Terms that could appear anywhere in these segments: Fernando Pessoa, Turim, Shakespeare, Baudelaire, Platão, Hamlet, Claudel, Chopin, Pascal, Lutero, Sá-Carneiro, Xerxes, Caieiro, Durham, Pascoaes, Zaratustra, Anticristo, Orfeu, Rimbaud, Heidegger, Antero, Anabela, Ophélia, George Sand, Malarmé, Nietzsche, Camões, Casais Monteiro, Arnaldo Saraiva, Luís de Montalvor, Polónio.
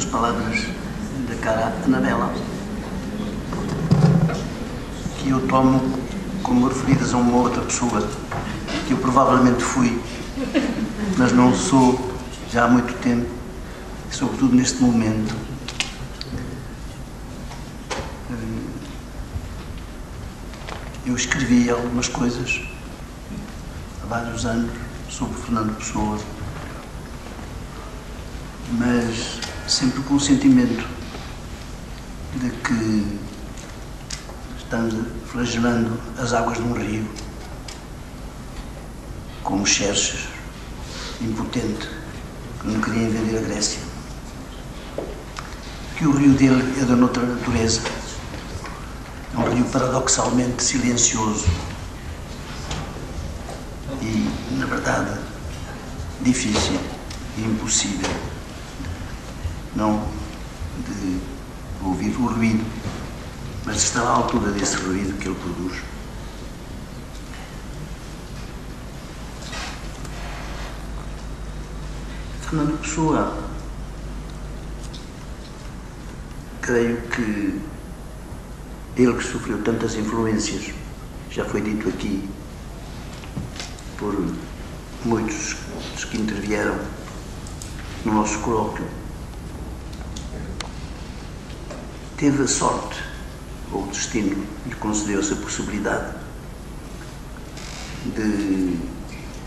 suas palavras da cara Anabela, que eu tomo como referidas a uma outra pessoa, que eu provavelmente fui, mas não sou já há muito tempo, e sobretudo neste momento. Eu escrevi algumas coisas há vários anos sobre Fernando Pessoa, mas sempre com o sentimento de que estamos flagelando as águas de um rio, como Xerxes, impotente, que não queria invadir a Grécia. Que o rio dele é da outra natureza, é um rio paradoxalmente silencioso e, na verdade, difícil e impossível não de ouvir o ruído, mas de estar à altura desse ruído que ele produz. Fernando Pessoa, creio que ele que sofreu tantas influências, já foi dito aqui por muitos dos que intervieram no nosso colóquio, teve a sorte, ou o destino lhe concedeu essa possibilidade de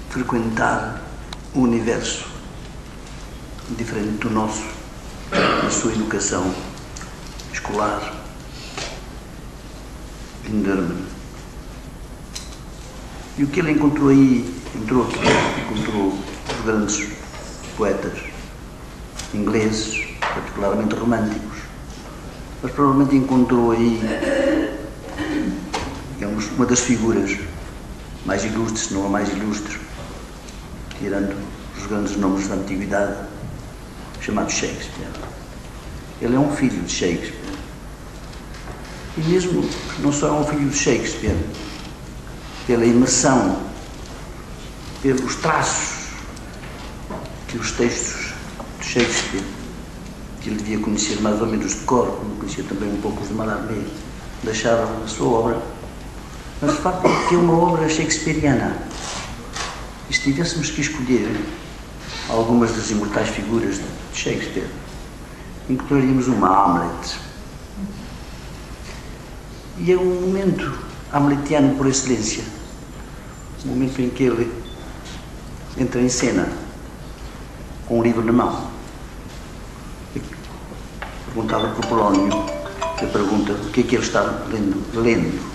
frequentar um universo diferente do nosso, na sua educação escolar, em Durham. E o que ele encontrou aí, encontrou os grandes poetas ingleses, particularmente românticos, mas provavelmente encontrou aí, digamos, uma das figuras mais ilustres, se não a mais ilustre, tirando os grandes nomes da antiguidade, chamado Shakespeare. Ele é um filho de Shakespeare. E mesmo que não só é um filho de Shakespeare, pela imersão, pelos traços que os textos de Shakespeare, que ele devia conhecer mais ou menos de cor, como conhecia também um pouco os de Malarmé, deixaram a sua obra, mas o facto de ter uma obra shakespeariana, e se tivéssemos que escolher algumas das imortais figuras de Shakespeare, encontraríamos uma Hamlet. E é um momento hamletiano por excelência, o momento em que ele entra em cena com um livro na mão. Perguntava por Polónio, a pergunta o que é que ele está lendo.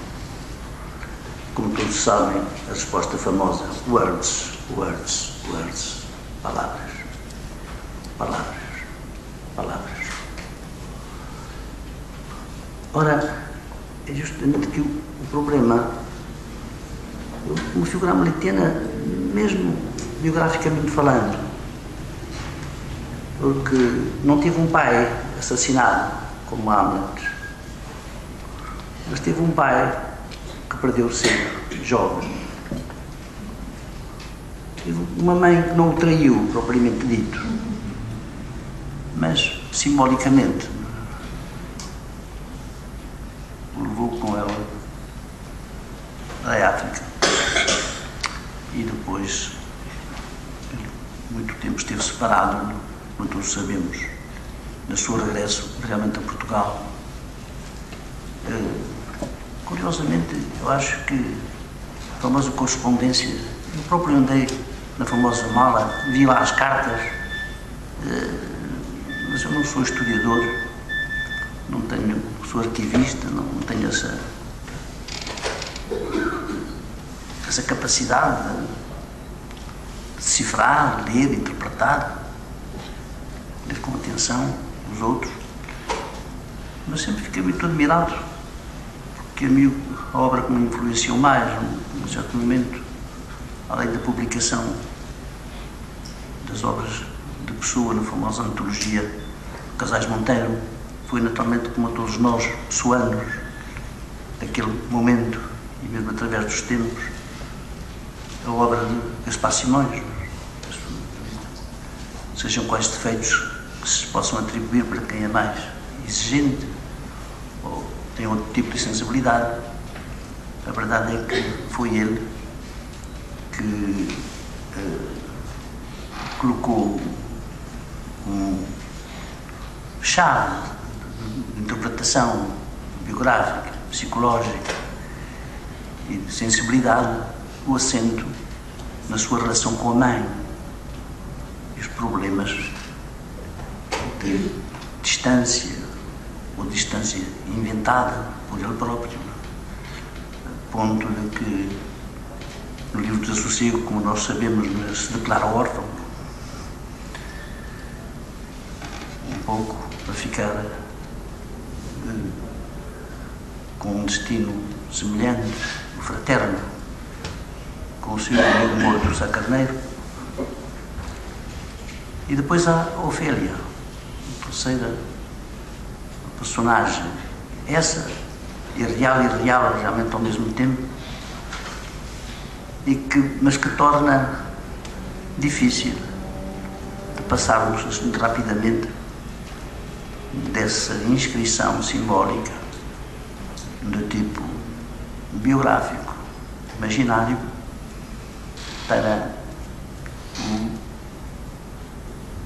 Como todos sabem, a resposta famosa, words, palavras. Ora, é justamente que o problema, uma figura hamletiana, mesmo biograficamente falando, porque não teve um pai assassinado, como Hamlet, mas teve um pai que perdeu sempre, jovem. Teve uma mãe que não o traiu, propriamente dito, mas simbolicamente levou com ela à África e depois muito tempo esteve separado, como todos sabemos, no seu regresso realmente a Portugal. Curiosamente, eu acho que a famosa correspondência, eu próprio andei na famosa mala, vi lá as cartas, mas eu não sou historiador, não tenho, sou arquivista, não tenho essa capacidade de decifrar, ler, interpretar, ler com atenção os outros. Mas sempre fiquei muito admirado, porque a obra que me influenciou mais, num certo momento, além da publicação das obras de Pessoa na famosa antologia Casais Monteiro, foi naturalmente, como a todos nós, pessoanos, daquele momento, e mesmo através dos tempos, a obra de Gaspar Simões, sejam quais defeitos que que se possam atribuir para quem é mais exigente ou tem outro tipo de sensibilidade. A verdade é que foi ele que colocou um chave de interpretação biográfica, psicológica e de sensibilidade, o acento na sua relação com a mãe e os problemas de distância ou distância inventada por ele próprio, a ponto de que no livro de Desassossego, como nós sabemos, se declara órfão, um pouco para ficar com um destino semelhante, fraterno, com o seu amigo morto Sá-Carneiro. E depois há Ophélia, a terceira personagem. Essa, irreal e real, realmente ao mesmo tempo, mas que torna difícil de passarmos rapidamente dessa inscrição simbólica do tipo biográfico, imaginário, para o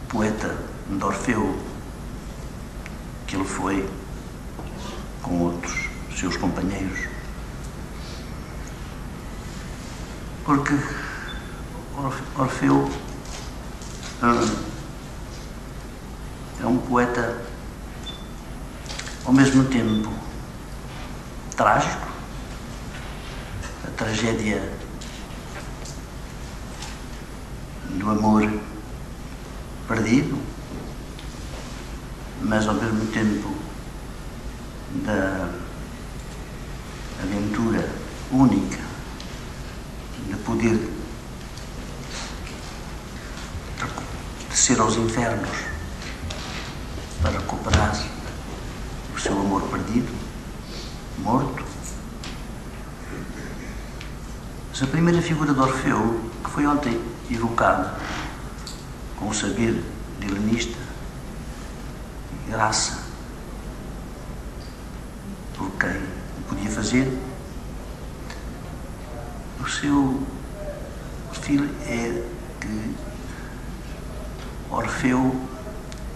poeta de Orfeu, que ele foi com outros seus companheiros. Porque Orfeu é um poeta ao mesmo tempo trágico. A tragédia do amor perdido, mas ao mesmo tempo da aventura única de poder descer aos infernos para recuperar o seu amor perdido, morto. Mas a primeira figura de Orfeu, que foi ontem evocada com o saber de helenista e graça por quem o podia fazer, o seu perfil é que Orfeu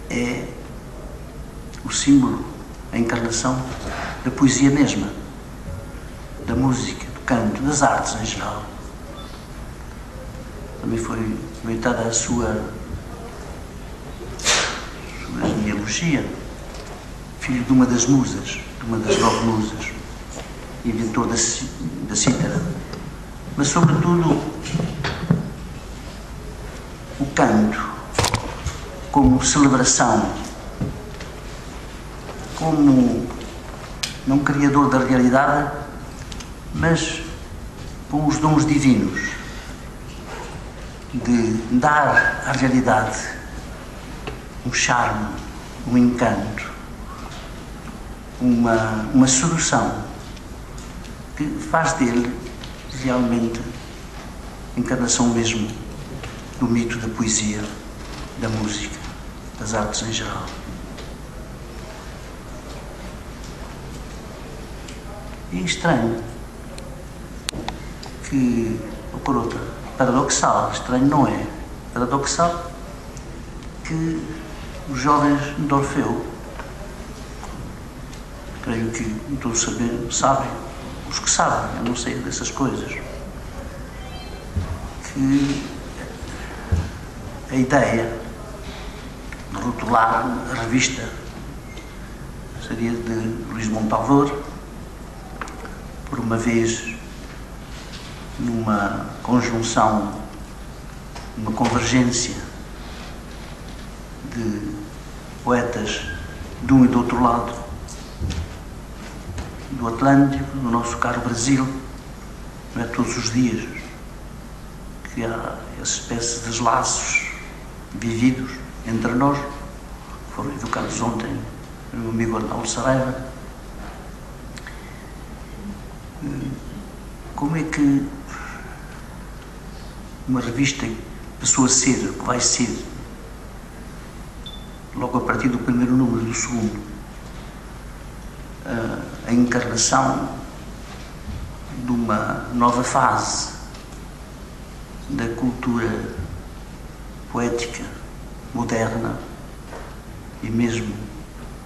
é o símbolo, a encarnação da poesia mesma, da música, do canto, das artes em geral. Também foi comentada a sua genealogia, filho de uma das musas, de uma das 9 musas, inventor da cítara. Mas, sobretudo, o canto como celebração, como não criador da realidade, mas com os dons divinos de dar à realidade um charme, um encanto, uma sedução que faz dele realmente a encarnação mesmo do mito da poesia, da música, das artes em geral. E é estranho que, por outra, paradoxal, estranho não é, paradoxal, que os jovens de Orfeu, creio que todos sabem, os que sabem, eu não sei dessas coisas, que a ideia de rotular a revista seria de Luís de Montalvor, por uma vez, numa conjunção, uma convergência de poetas de um e do outro lado do Atlântico, do nosso caro Brasil. Não é todos os dias que há essa espécie de laços vividos entre nós, que foram evocados ontem pelo meu amigo Arnaldo Saraiva. Como é que uma revista que passou a ser, que vai ser, logo a partir do primeiro número do segundo, a encarnação de uma nova fase da cultura poética moderna e mesmo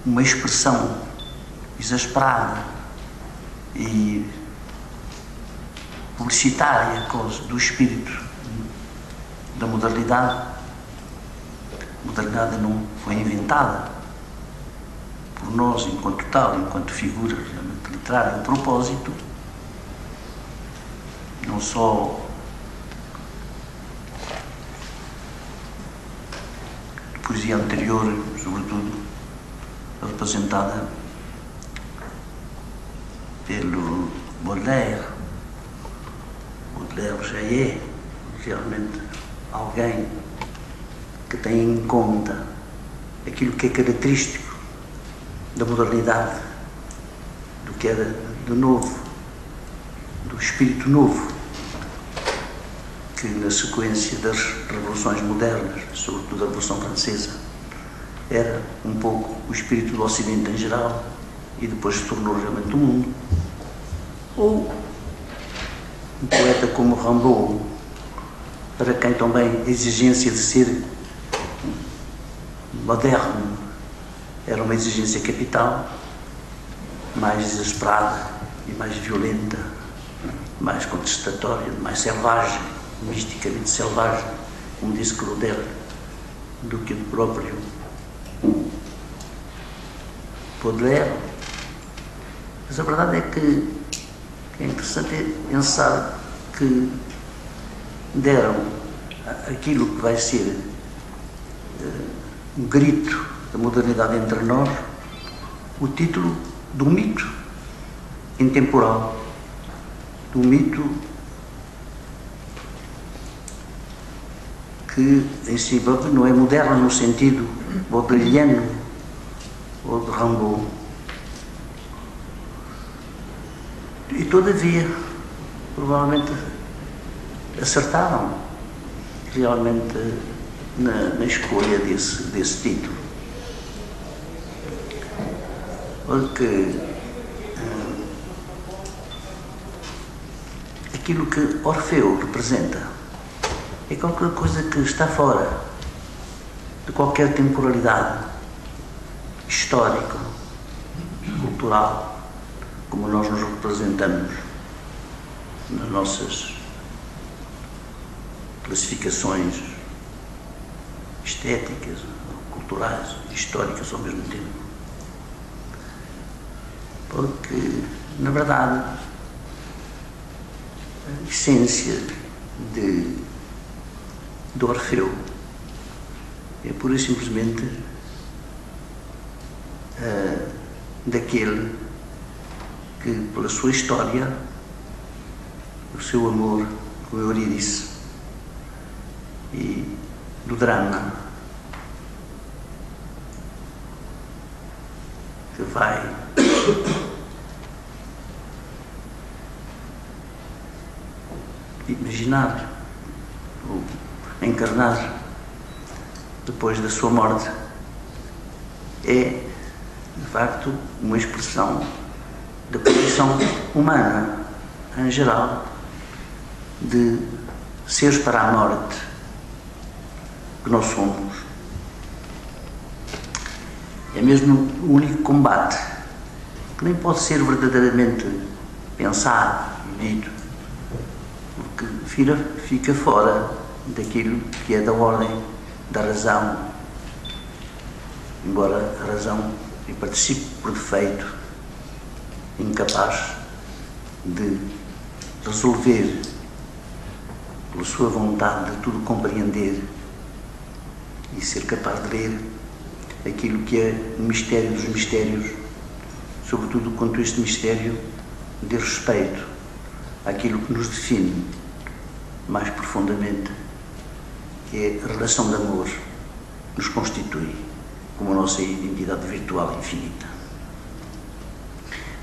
uma expressão exasperada e publicitária do espírito da modernidade. A modernidade não foi inventada por nós enquanto tal, enquanto figura realmente literária, um propósito, não só de poesia anterior, sobretudo representada pelo Baudelaire. Baudelaire já é realmente alguém que tem em conta aquilo que é característico da modernidade, do que era de novo, do espírito novo, que na sequência das revoluções modernas, sobretudo a Revolução Francesa, era um pouco o espírito do Ocidente em geral e depois se tornou realmente o mundo. Ou um poeta como Rimbaud, para quem também a exigência de ser moderno era uma exigência capital, mais desesperada e mais violenta, mais contestatória, mais selvagem, misticamente selvagem, como disse Claudel, do que o próprio Baudelaire. Mas a verdade é que é interessante pensar que deram aquilo que vai ser um grito da modernidade entre nós, o título de um mito intemporal, de um mito que em si não é moderno no sentido baudelairiano ou de Rimbaud. E todavia, provavelmente acertaram realmente na escolha desse título. Porque aquilo que Orfeu representa é qualquer coisa que está fora de qualquer temporalidade histórica, cultural, como nós nos representamos nas nossas classificações estéticas, culturais, históricas ao mesmo tempo. Porque, na verdade, a essência de Orfeu é pura e simplesmente daquele que, pela sua história, o seu amor com Eurídice, e do drama que vai imaginar ou encarnar depois da sua morte, é de facto uma expressão da condição humana em geral, de seres para a morte que nós somos. É mesmo o único combate que nem pode ser verdadeiramente pensado e dito, porque fica fora daquilo que é da ordem da razão, embora a razão lhe participe por defeito, incapaz de resolver pela sua vontade de tudo compreender e ser capaz de ler aquilo que é o mistério dos mistérios, sobretudo quanto este mistério dê respeito àquilo que nos define mais profundamente, que é a relação de amor que nos constitui como a nossa identidade virtual infinita.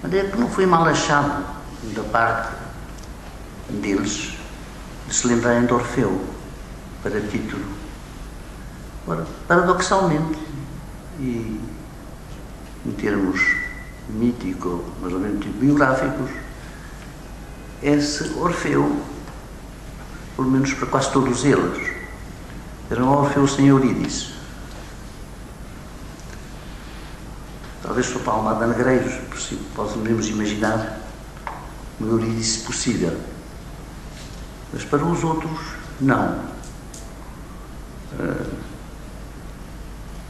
Mas é que não foi mal achado da parte deles de se lembrarem de Orfeu para título. Ora, paradoxalmente, e, em termos mítico, mais ou menos biográficos, esse Orfeu, pelo menos para quase todos eles, era um Orfeu sem Eurídice. Talvez só para Almada Negreiros, podemos imaginar uma Eurídice possível. Mas para os outros, não.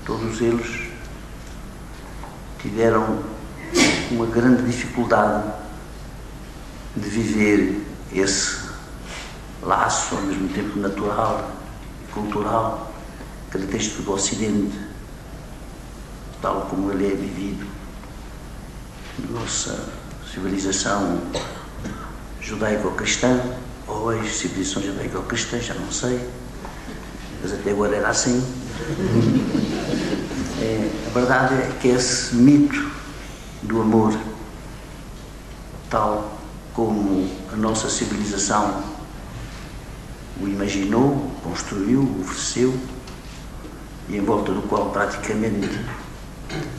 Todos eles tiveram uma grande dificuldade de viver esse laço, ao mesmo tempo natural e cultural, característico do Ocidente, tal como ele é vivido na nossa civilização judaico-cristã, ou hoje civilização judaico-cristã, já não sei, mas até agora era assim. A verdade é que esse mito do amor, tal como a nossa civilização o imaginou, construiu, ofereceu, e em volta do qual praticamente,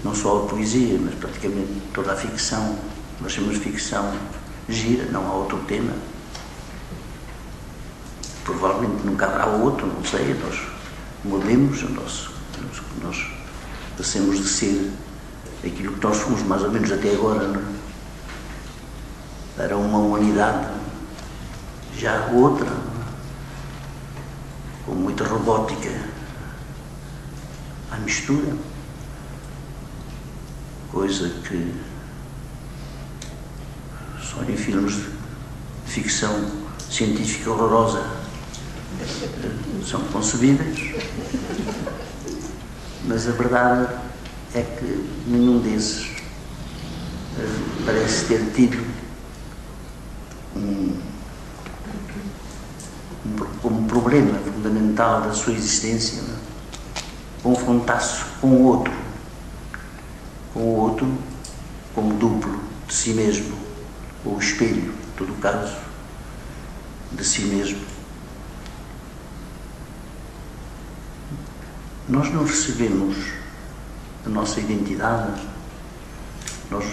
não só a poesia, mas praticamente toda a ficção, nós chamamos ficção, gira, não há outro tema. Provavelmente nunca haverá outro, não sei, nós mudemos, nós passemos de ser aquilo que nós fomos mais ou menos até agora, não é? Para uma humanidade já outra, com muita robótica à mistura, coisa que só em filmes de ficção científica horrorosa são concebíveis, mas a verdade é que nenhum desses parece ter tido um problema fundamental da sua existência, confrontar-se com o outro. O outro como duplo de si mesmo, ou espelho, em todo o caso, de si mesmo. Nós não recebemos a nossa identidade, nós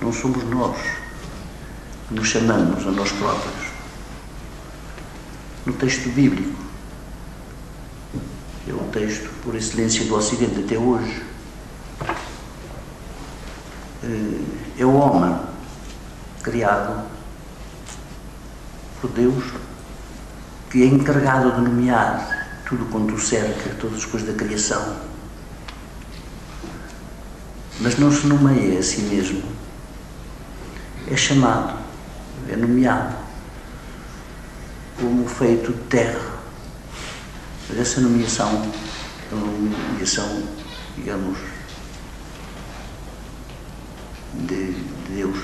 não somos nós que nos chamamos a nós próprios. No texto bíblico, é o texto por excelência do Ocidente até hoje, é o homem criado por Deus, que é encarregado de nomear tudo quanto o cerca, todas as coisas da criação, mas não se nomeia a si mesmo, é chamado, é nomeado como feito de terra. Mas essa nomeação é uma nomeação, digamos, de Deus.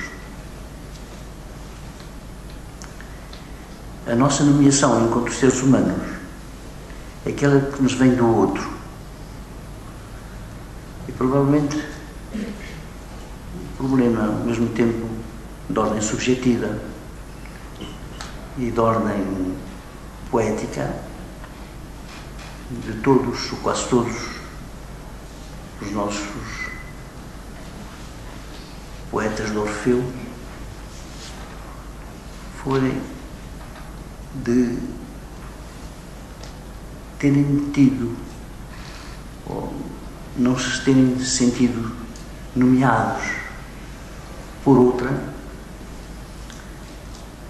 A nossa nomeação enquanto seres humanos é aquela que nos vem do outro. E provavelmente o problema, ao mesmo tempo, de ordem subjetiva e de ordem poética, de todos, ou quase todos, os nossos poetas de Orfeu, forem de terem tido, ou não se terem sentido nomeados por outra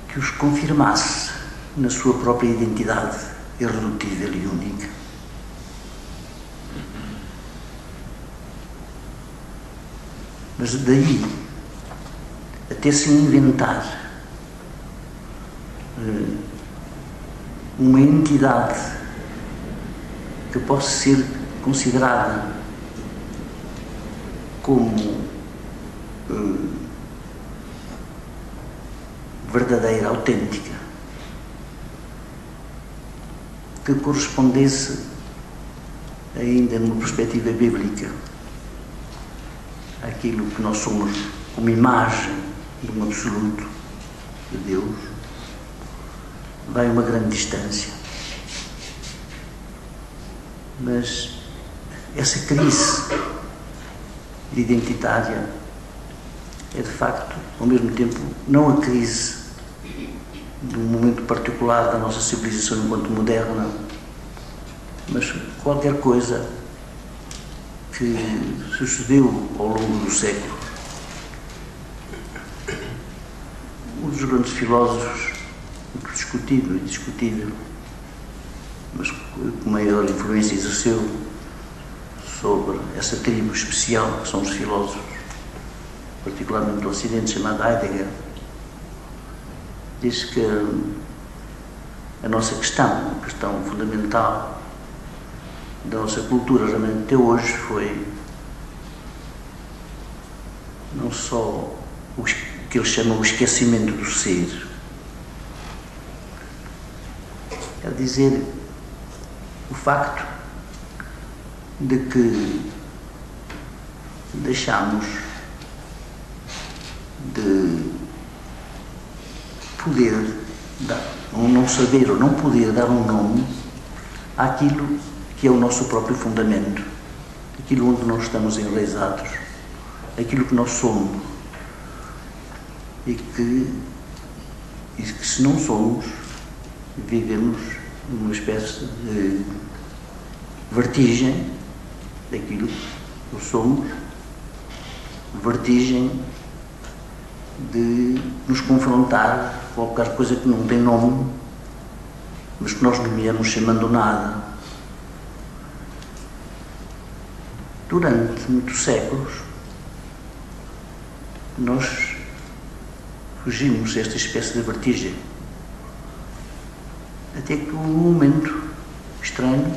que os confirmasse na sua própria identidade irredutível e única. Mas daí até se inventar uma entidade que possa ser considerada como verdadeira, autêntica, que correspondesse, ainda numa perspectiva bíblica, àquilo que nós somos como imagem de um absoluto de Deus, vai uma grande distância. Mas essa crise de identitária é de facto, ao mesmo tempo, não a crise de um momento particular da nossa civilização enquanto moderna, mas qualquer coisa que sucedeu ao longo do século. Um dos grandes filósofos, muito discutido e discutível, mas que maior influência exerceu sobre essa tribo especial que são os filósofos, particularmente do Ocidente, chamado Heidegger, diz que a nossa questão, a questão fundamental da nossa cultura realmente até hoje foi não só o que ele chama o esquecimento do ser, quer dizer, o facto de que deixamos de poder dar, ou não saber, ou não poder dar um nome àquilo que é o nosso próprio fundamento, aquilo onde nós estamos enraizados, aquilo que nós somos, e que se não somos, vivemos numa espécie de vertigem daquilo que somos, vertigem de nos confrontar com qualquer coisa que não tem nome, mas que nós nomeamos chamando nada. Durante muitos séculos, nós fugimos desta espécie de vertigem, até que houve um momento estranho,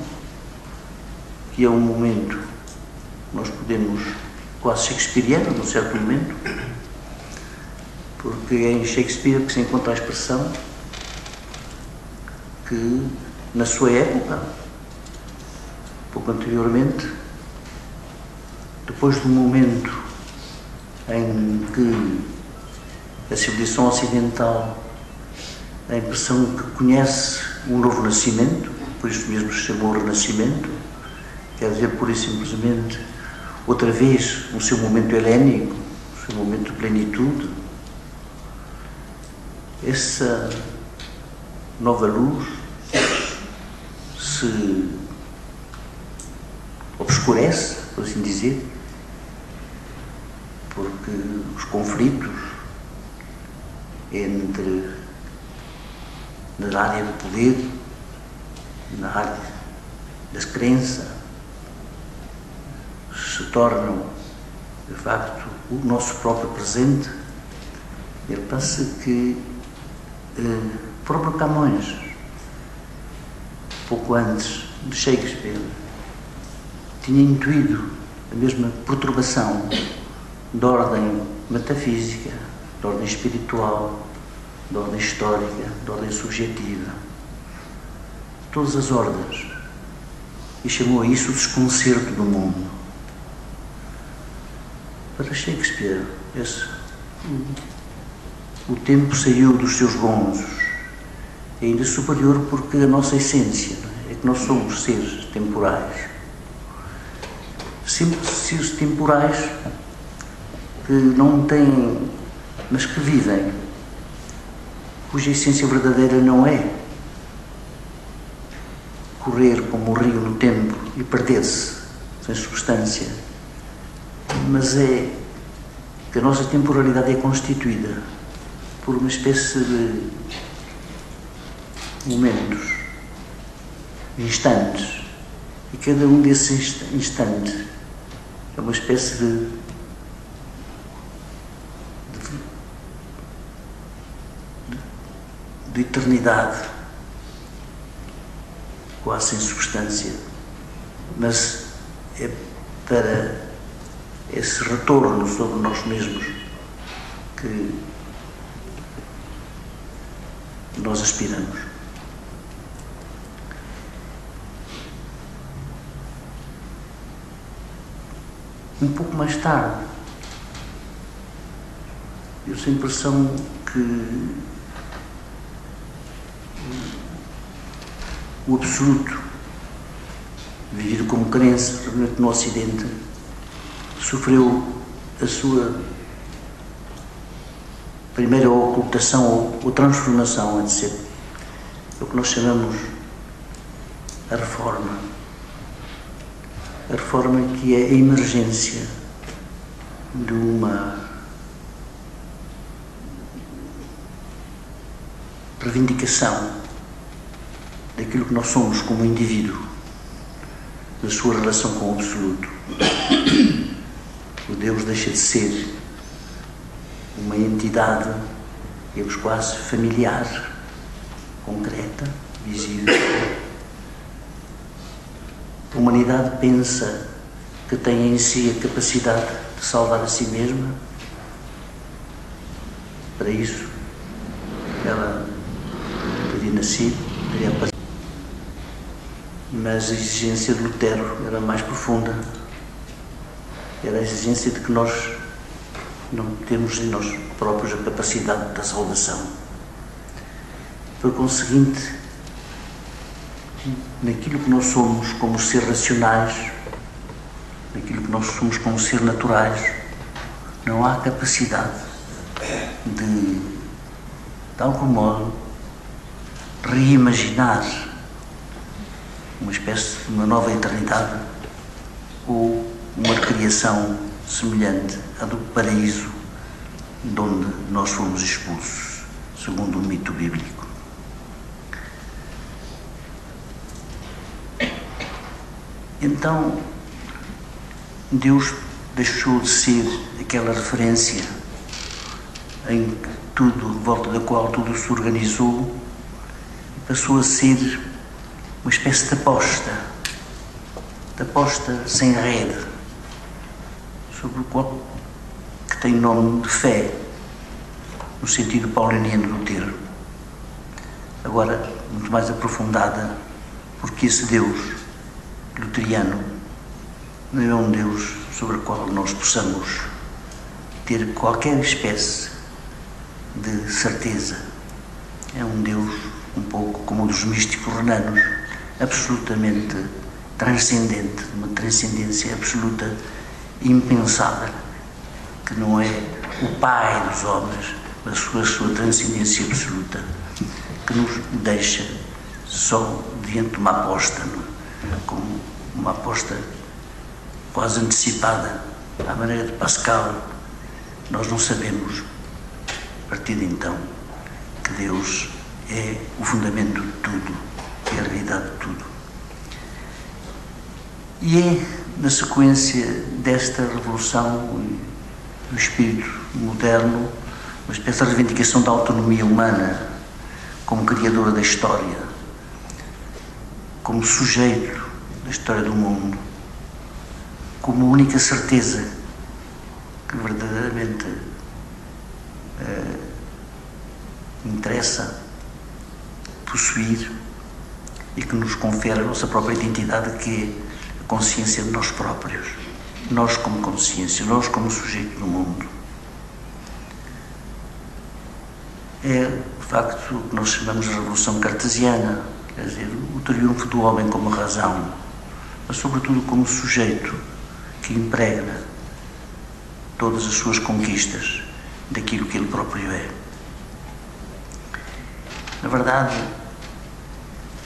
que é um momento que nós podemos quase shakespeariano, num certo momento, porque é em Shakespeare que se encontra a expressão que, na sua época, pouco anteriormente, depois do momento em que a civilização ocidental, a impressão que conhece um novo nascimento, por isso mesmo se chamou Renascimento, quer dizer, pura e simplesmente, outra vez, o seu momento helénico, o seu momento de plenitude, essa nova luz se obscurece, por assim dizer, porque os conflitos entre, na área do poder, na área da crença, se tornam, de facto, o nosso próprio presente. Ele pensa que o próprio Camões, pouco antes de Shakespeare, tinha intuído a mesma perturbação de ordem metafísica, de ordem espiritual, de ordem histórica, de ordem subjetiva, todas as ordens, e chamou a isso o desconcerto do mundo. Para Shakespeare, o tempo saiu dos seus bonzos, é ainda superior porque a nossa essência é que nós somos seres temporais. Sempre seres temporais que não têm, mas que vivem, cuja essência verdadeira não é correr como o rio no tempo e perder-se sem substância, mas é que a nossa temporalidade é constituída por uma espécie de momentos, instantes, e cada um desses instantes é uma espécie de eternidade, quase sem substância, mas é para esse retorno sobre nós mesmos que nós aspiramos. Um pouco mais tarde, eu tenho a impressão que o absoluto vivido como crença no Ocidente, sofreu a sua primeira ocultação ou transformação, etc. É o que nós chamamos a reforma. A reforma que é a emergência de uma reivindicação daquilo que nós somos como indivíduo, da sua relação com o absoluto. O Deus deixa de ser uma entidade, digamos, quase familiar, concreta, visível. A humanidade pensa que tem em si a capacidade de salvar a si mesma. Para isso, ela teria nascido, teria aparecido. Mas a exigência de Lutero era mais profunda. Era a exigência de que nós não temos em nós próprios a capacidade da salvação. Por conseguinte, naquilo que nós somos como ser racionais, naquilo que nós somos como ser naturais, não há capacidade de, tal como reimaginar uma espécie de uma nova eternidade ou uma recriação semelhante à do paraíso de onde nós fomos expulsos, segundo o mito bíblico. Então, Deus deixou de ser aquela referência em tudo, em volta da qual tudo se organizou, e passou a ser uma espécie de aposta sem rede, sobre o qual que tem nome de fé, no sentido pauliniano do termo. Agora, muito mais aprofundada, porque esse Deus luteriano não é um Deus sobre o qual nós possamos ter qualquer espécie de certeza. É um Deus um pouco como o dos místicos renanos, absolutamente transcendente, uma transcendência absoluta, impensável, que não é o Pai dos homens, mas a sua transcendência absoluta, que nos deixa só diante de uma aposta, como uma aposta quase antecipada, à maneira de Pascal. Nós não sabemos, a partir de então, que Deus é o fundamento de tudo, é a realidade de tudo. E é na sequência desta revolução do espírito moderno, uma espécie de reivindicação da autonomia humana como criadora da história, como sujeito da história do mundo, como única certeza que verdadeiramente interessa possuir e que nos confere a nossa própria identidade, que é consciência de nós próprios, nós como consciência, nós como sujeito do mundo. É, de facto, o que nós chamamos de revolução cartesiana, quer dizer, o triunfo do homem como razão, mas sobretudo como sujeito que impregna todas as suas conquistas daquilo que ele próprio é. Na verdade,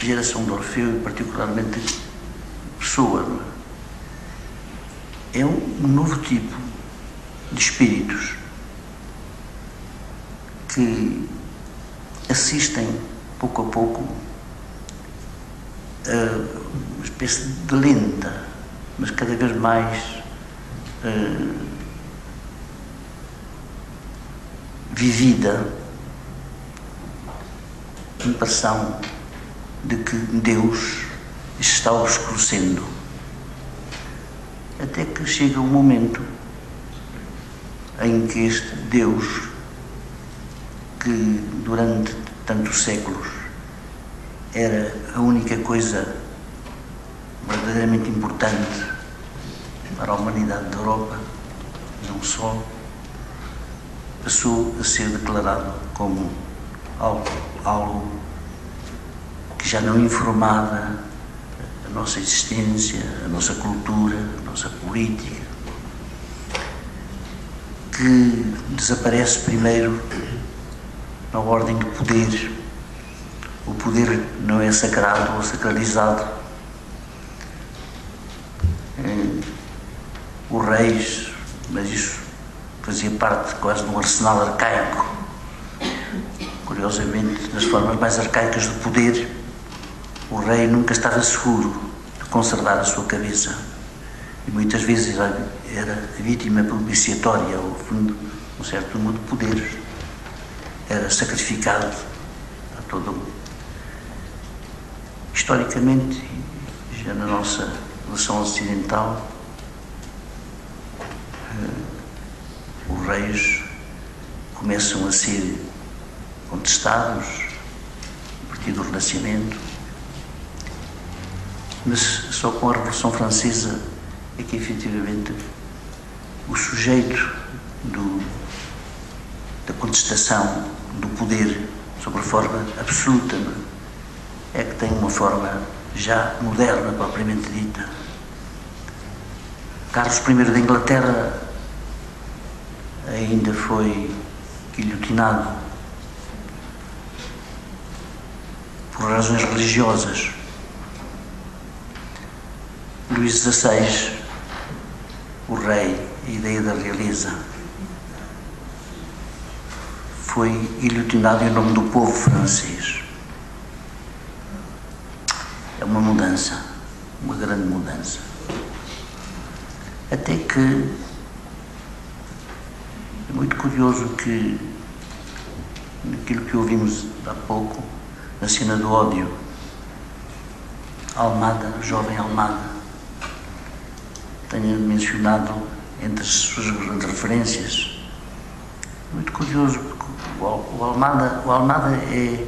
a geração de Orfeu, e particularmente Pessoa, é um novo tipo de espíritos que assistem, pouco a pouco, a uma espécie de lenta, mas cada vez mais vivida, impressão de que Deus está obscurecendo, até que chega um momento em que este Deus, que durante tantos séculos era a única coisa verdadeiramente importante para a humanidade da Europa, não só, passou a ser declarado como algo que já não informava a nossa existência, a nossa cultura, a nossa política, que desaparece primeiro na ordem do poder. O poder não é sagrado ou sacralizado. Os reis, mas isso fazia parte quase de um arsenal arcaico, curiosamente, das formas mais arcaicas do poder. O rei nunca estava seguro de conservar a sua cabeça e muitas vezes era vítima propiciatória, ao fundo, um certo número de poderes. Era sacrificado a todo mundo. Historicamente, já na nossa relação ocidental, os reis começam a ser contestados a partir do Renascimento. Mas só com a Revolução Francesa é que, efetivamente, o sujeito da contestação do poder sobre a forma absoluta é que tem uma forma já moderna, propriamente dita. Carlos I da Inglaterra ainda foi guilhotinado por razões religiosas. Luís XVI, o rei, a ideia da realeza, foi guilhotinado em nome do povo francês. É uma mudança, uma grande mudança. Até que é muito curioso que, naquilo que ouvimos há pouco, na cena do ódio, Almada, o jovem Almada, tenha mencionado entre as suas grandes referências. Muito curioso, porque o Almada é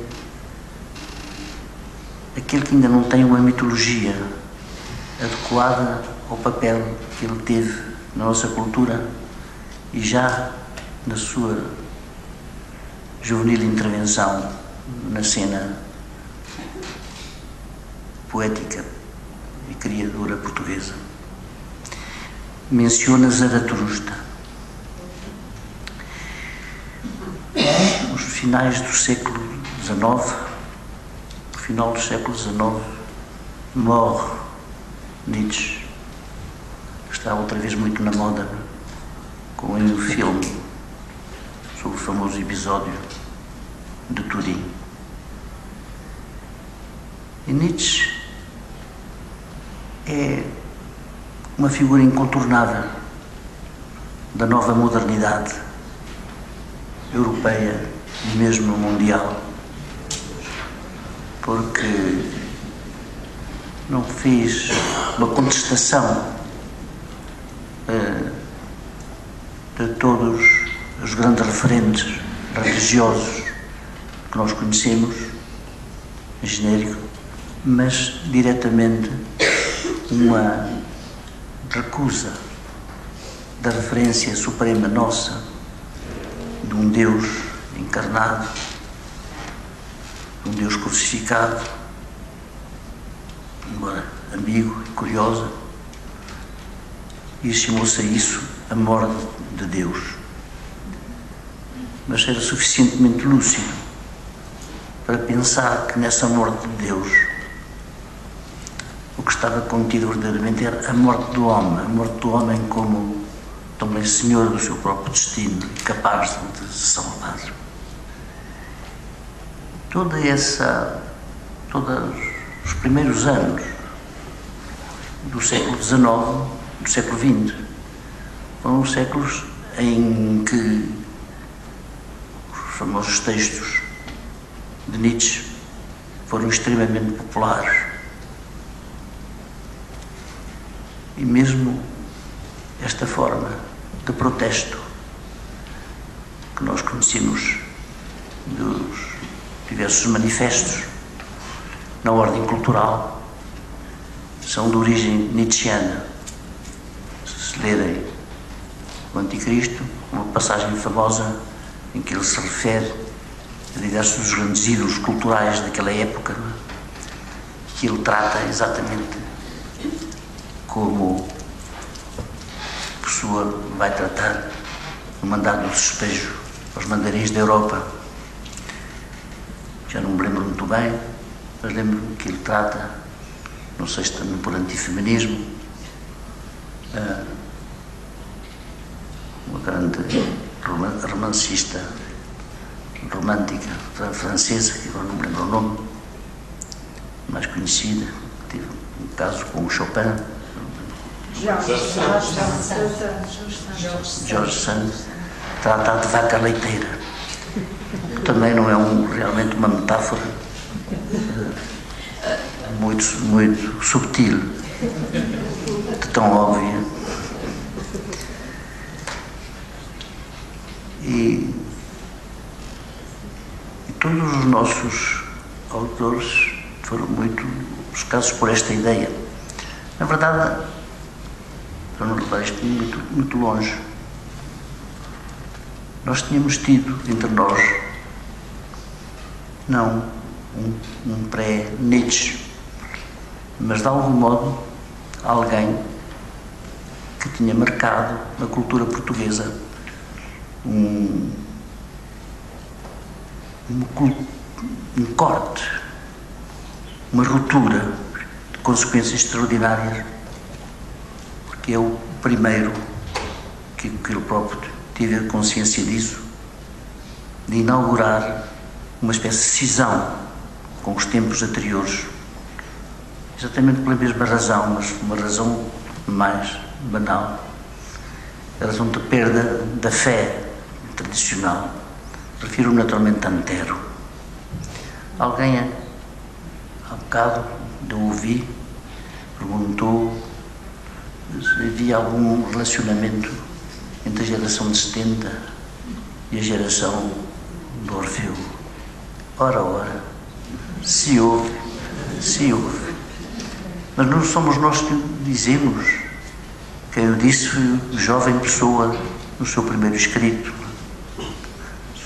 aquele que ainda não tem uma mitologia adequada ao papel que ele teve na nossa cultura e já na sua juvenil intervenção na cena poética e criadora portuguesa. Menciona Zaratustra. Nos finais do século XIX, no final do século XIX, morre Nietzsche, que está outra vez muito na moda, com um filme sobre o famoso episódio de Turim. E Nietzsche é uma figura incontornável da nova modernidade europeia e mesmo mundial, porque não fez uma contestação de todos os grandes referentes religiosos que nós conhecemos, em genérico, mas diretamente uma recusa da referência suprema nossa de um Deus encarnado, de um Deus crucificado, embora ambíguo e curiosa, e chamou-se a isso a morte de Deus. Mas era suficientemente lúcido para pensar que nessa morte de Deus o que estava contido verdadeiramente era a morte do homem como também senhor do seu próprio destino, capaz de salvar. Todos os primeiros anos do século XIX, do século XX, foram séculos em que os famosos textos de Nietzsche foram extremamente populares. E mesmo esta forma de protesto que nós conhecemos dos diversos manifestos na ordem cultural são de origem nietzschiana. Se lerem o Anticristo, uma passagem famosa em que ele se refere a diversos dos grandes ídolos culturais daquela época, que ele trata exatamente como Pessoa vai tratar no Mandado do Despejo aos mandarins da Europa. Já não me lembro muito bem, mas lembro-me que ele trata, não sei se também por antifeminismo, uma grande romancista romântica francesa, que agora não me lembro o nome, mais conhecida, teve um caso com o Chopin, George Sand, trata de vaca leiteira, que também não é realmente uma metáfora muito subtil, tão óbvia. E todos os nossos autores foram muito buscados por esta ideia. Na verdade, para não levar isto muito longe, nós tínhamos tido entre nós não um pré-Nietzsche, mas de algum modo alguém que tinha marcado na cultura portuguesa um corte, uma ruptura de consequências extraordinárias, porque é o primeiro que ele próprio teve a consciência disso, de inaugurar uma espécie de cisão com os tempos anteriores, exatamente pela mesma razão, mas uma razão mais banal, a razão da perda da fé tradicional. Prefiro naturalmente a Antero. Alguém há bocado de ouvir, perguntou se havia algum relacionamento entre a geração de 70 e a geração do Orfeu. Ora, se houve. Mas não somos nós que dizemos. Quem o disse foi o jovem Pessoa, no seu primeiro escrito,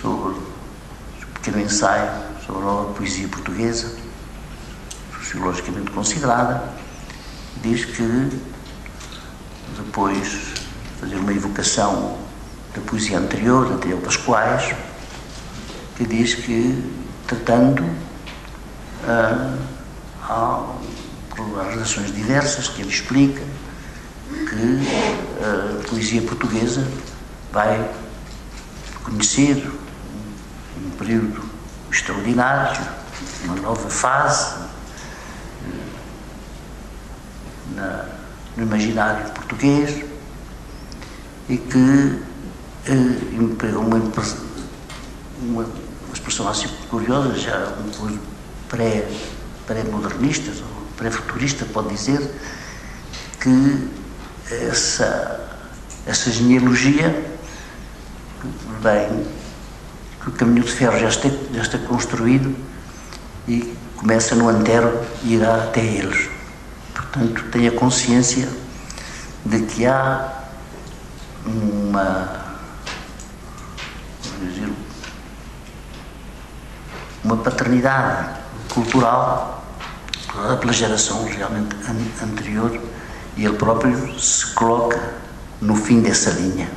sobre um pequeno ensaio sobre a poesia portuguesa, sociologicamente considerada, diz que, depois fazer uma evocação da poesia anterior, até ao Pascoaes, que diz que, tratando há relações diversas que ele explica, que a poesia portuguesa vai conhecer um período extraordinário, uma nova fase no imaginário português, e que uma expressão assim curiosa, já um pouco pré-modernista, ou pré-futurista, pode dizer, que essa genealogia vem, que o caminho de ferro já está construído e começa no Antero e irá até eles. Portanto, tenha consciência de que há uma paternidade cultural pela geração realmente anterior, e ele próprio se coloca no fim dessa linha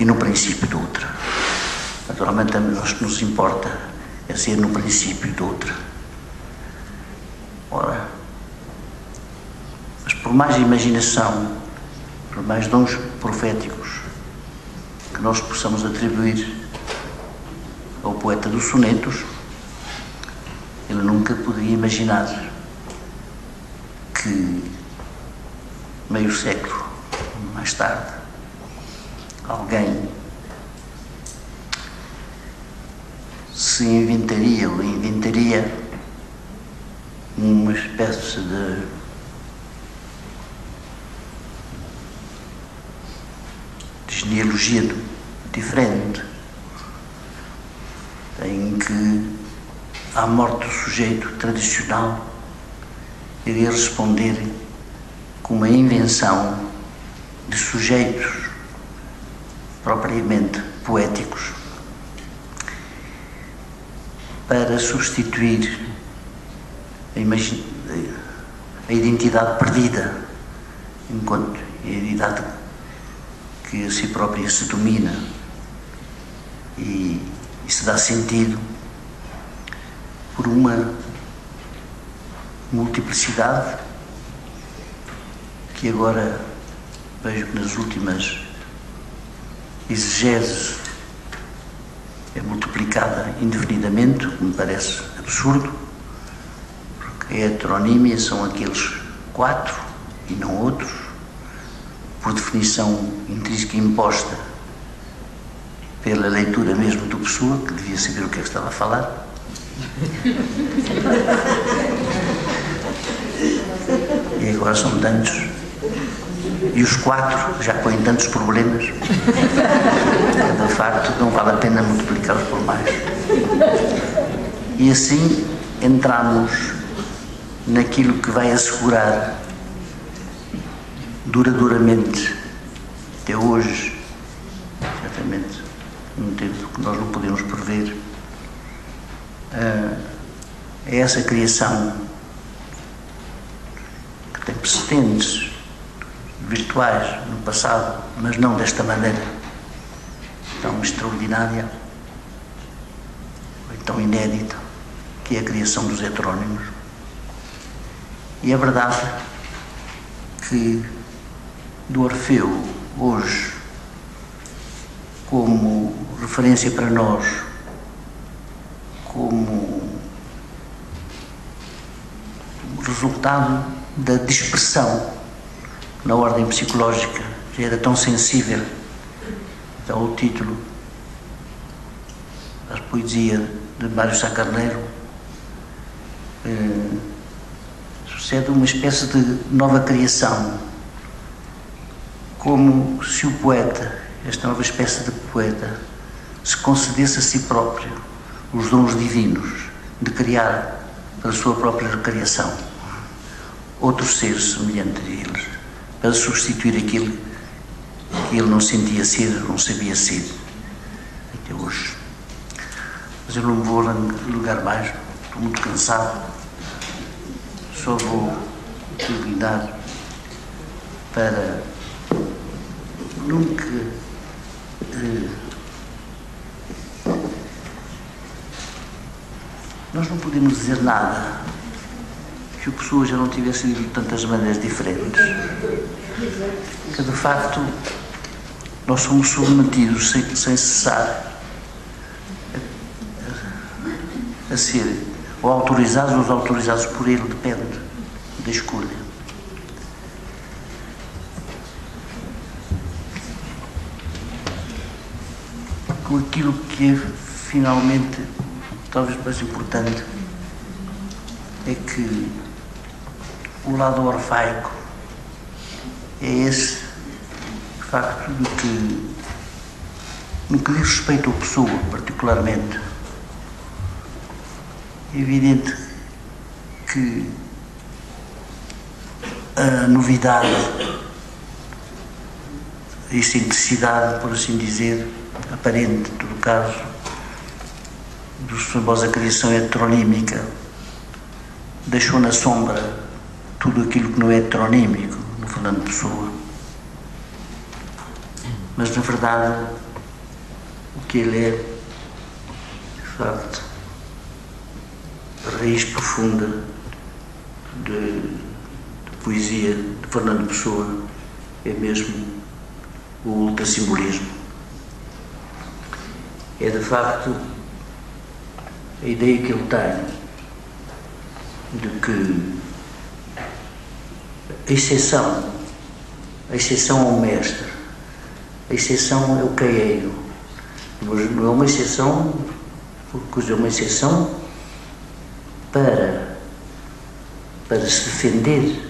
e no princípio de outra. Naturalmente, a nós que nos importa é ser no princípio de outra. Ora, mas por mais imaginação, por mais dons proféticos que nós possamos atribuir ao poeta dos sonetos, ele nunca poderia imaginar que meio século mais tarde, alguém se inventaria uma espécie de genealogia diferente, em que à morte do sujeito tradicional iria responder com uma invenção de sujeitos propriamente poéticos, para substituir a identidade perdida enquanto é a idade que a si própria se domina e se dá sentido por uma multiplicidade que agora vejo que nas últimas exegeses é multiplicada indefinidamente, o que me parece absurdo, porque a heteronímia são aqueles quatro e não outros, por definição intrínseca imposta pela leitura mesmo do Pessoa, que devia saber o que é que estava a falar. E agora são tantos. E os quatro já põem tantos problemas, de facto não vale a pena multiplicá-los por mais. E assim entramos naquilo que vai assegurar duradouramente, até hoje, certamente num tempo que nós não podemos prever, é essa criação que tem precedentes virtuais no passado, mas não desta maneira tão extraordinária e tão inédita, que é a criação dos heterónimos. E é verdade que do Orfeu hoje, como referência para nós, como resultado da dispersão na ordem psicológica, já era tão sensível ao título da poesia de Mário Sá-Carneiro, sucede uma espécie de nova criação, como se o poeta, esta nova espécie de poeta, se concedesse a si próprio os dons divinos de criar para a sua própria recriação outro ser semelhante a ele, para substituir aquilo que ele não sentia ser, não sabia ser, até hoje. Mas eu não me vou alongar mais, estou muito cansado, só vou convidar para nunca nós não podemos dizer nada que o Pessoa já não tivesse lido de tantas maneiras diferentes, que de facto nós somos submetidos sem cessar a ser ou autorizados ou desautorizados por ele, depende da escolha. Com aquilo que é finalmente talvez mais importante, é que o lado orfaico é esse, de facto, no que diz respeito à Pessoa, particularmente. É evidente que a novidade, a excentricidade, por assim dizer, aparente, em todo caso, da famosa criação heteronímica, deixou na sombra tudo aquilo que não é heteronímico no Fernando Pessoa. Mas, na verdade, o que ele é, de facto, a raiz profunda de poesia de Fernando Pessoa é mesmo o ultrassimbolismo. É, de facto, a ideia que ele tem de que a exceção ao mestre, a exceção é o caieiro, mas não é uma exceção, porque é uma exceção para se defender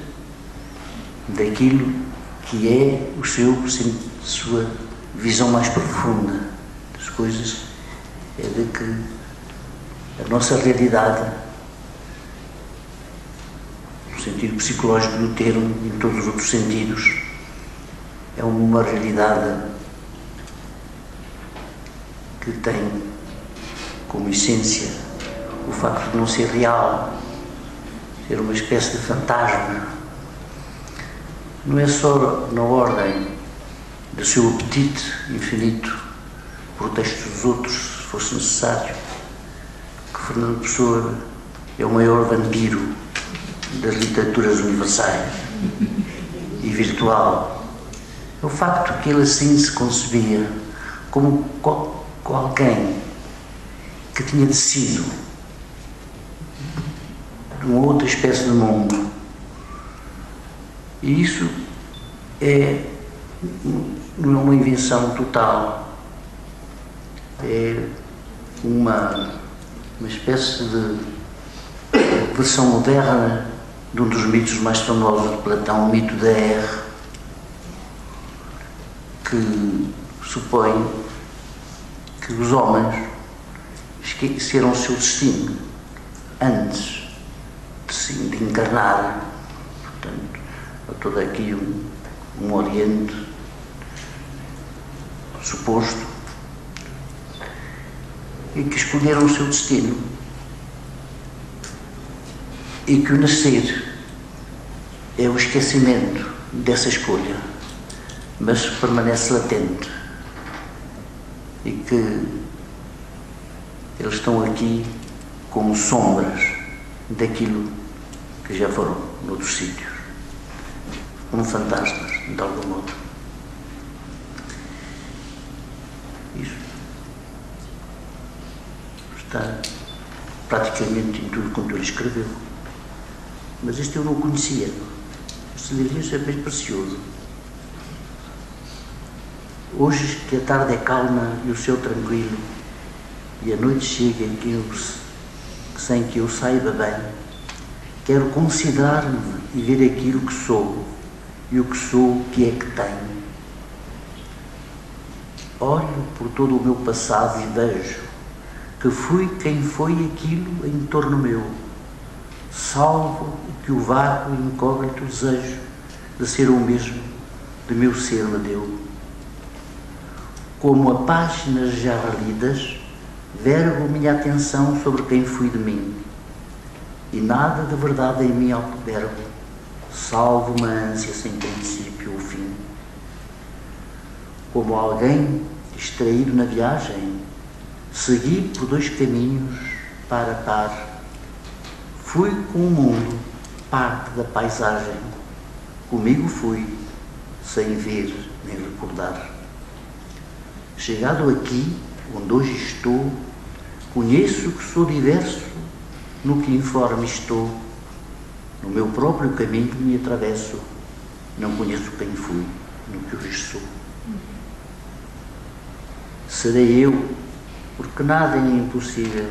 daquilo que é sua visão mais profunda das coisas, é de que a nossa realidade, sentido psicológico do termo, em todos os outros sentidos, é uma realidade que tem como essência o facto de não ser real, ser uma espécie de fantasma, não é só na ordem do seu apetite infinito por textos dos outros, se fosse necessário, que Fernando Pessoa é o maior vampiro das literaturas universais e virtual. É o facto que ele assim se concebia como alguém que tinha descido de uma outra espécie de mundo. E isso não é uma invenção total, é uma espécie de versão moderna de um dos mitos mais famosos de Platão, o mito da Hera, que supõe que os homens esqueceram o seu destino antes de encarnar. Portanto, há todo aqui um oriente suposto e que escolheram o seu destino. E que o nascer é o esquecimento dessa escolha, mas permanece latente. E que eles estão aqui como sombras daquilo que já foram noutros sítios, como fantasmas, de algum modo. Isso está praticamente em tudo quanto ele escreveu. Mas este eu não conhecia. Este livrinho é bem precioso. Hoje que a tarde é calma e o céu tranquilo, e a noite chega sem que eu saiba bem, quero considerar-me e ver aquilo que sou, e o que sou, o que é que tenho. Olho por todo o meu passado e vejo que fui quem foi aquilo em torno meu, salvo o que o vago e incógnito desejo de ser o mesmo, de meu ser me deu. Como a páginas já relidas, vergo minha atenção sobre quem fui de mim, e nada de verdade em mim albergo, salvo uma ânsia sem princípio ou fim. Como alguém distraído na viagem, segui por dois caminhos, par a par. Fui com o mundo, parte da paisagem. Comigo fui, sem ver nem recordar. Chegado aqui, onde hoje estou, conheço que sou diverso no que informe estou. No meu próprio caminho me atravesso. Não conheço quem fui, no que hoje sou. Serei eu, porque nada é impossível.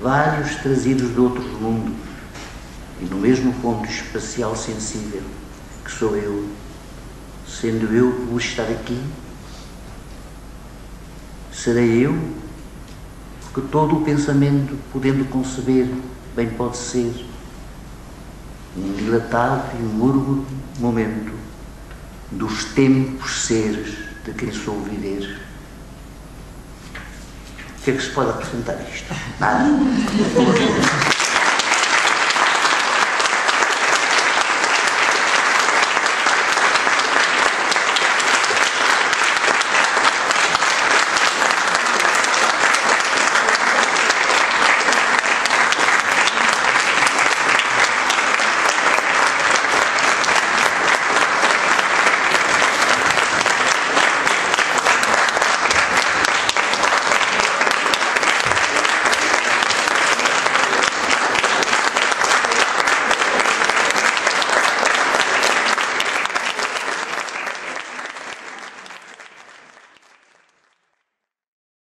Vários trazidos de outros mundos, e no mesmo ponto espacial sensível que sou eu, sendo eu por estar aqui, serei eu, porque todo o pensamento, podendo conceber, bem pode ser um dilatado e um murmuro momento dos tempos seres de quem sou viver. O que é que se pode acrescentar a isto? Nada.